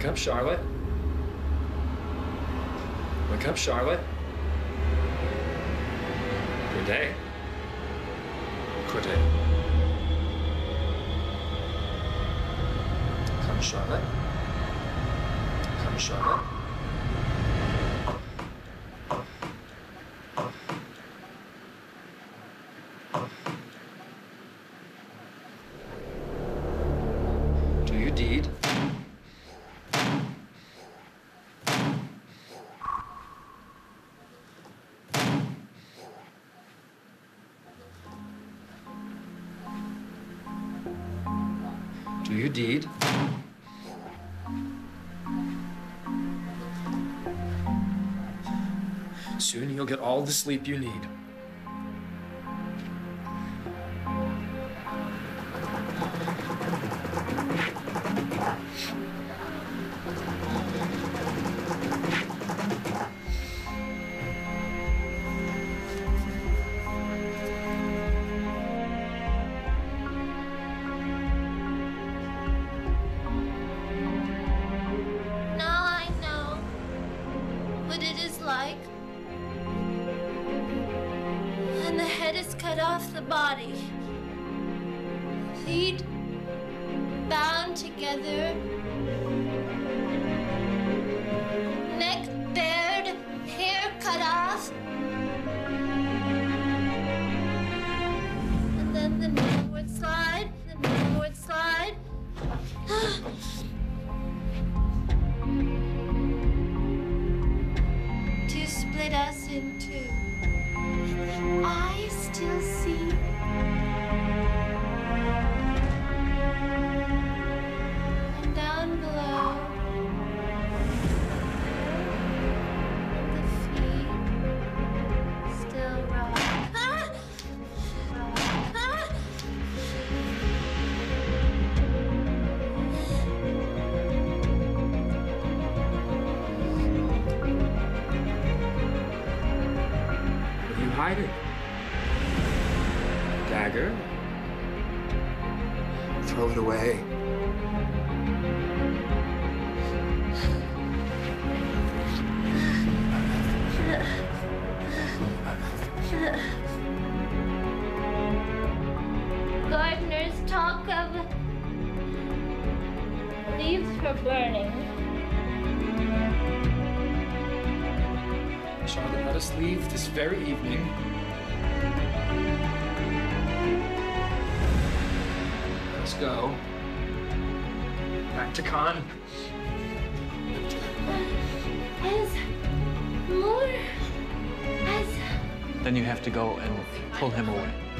Wake up, Charlotte. Wake up, Charlotte. Good day. Good day. Come, Charlotte. Come, Charlotte. Do your deed. Do your deed. Soon you'll get all the sleep you need. And the head is cut off the body, feet bound together, neck bared, hair cut off, and then the man would slide, the man would slide. To split us in two. I still see and down below the feet still rock. Ah! Rock. Ah! What are you hiding? Dagger. Throw it away. Gardeners talk of leaves for burning. Charlotte, let us leave this very evening. Let's go back to Khan. Then you have to go and pull him away.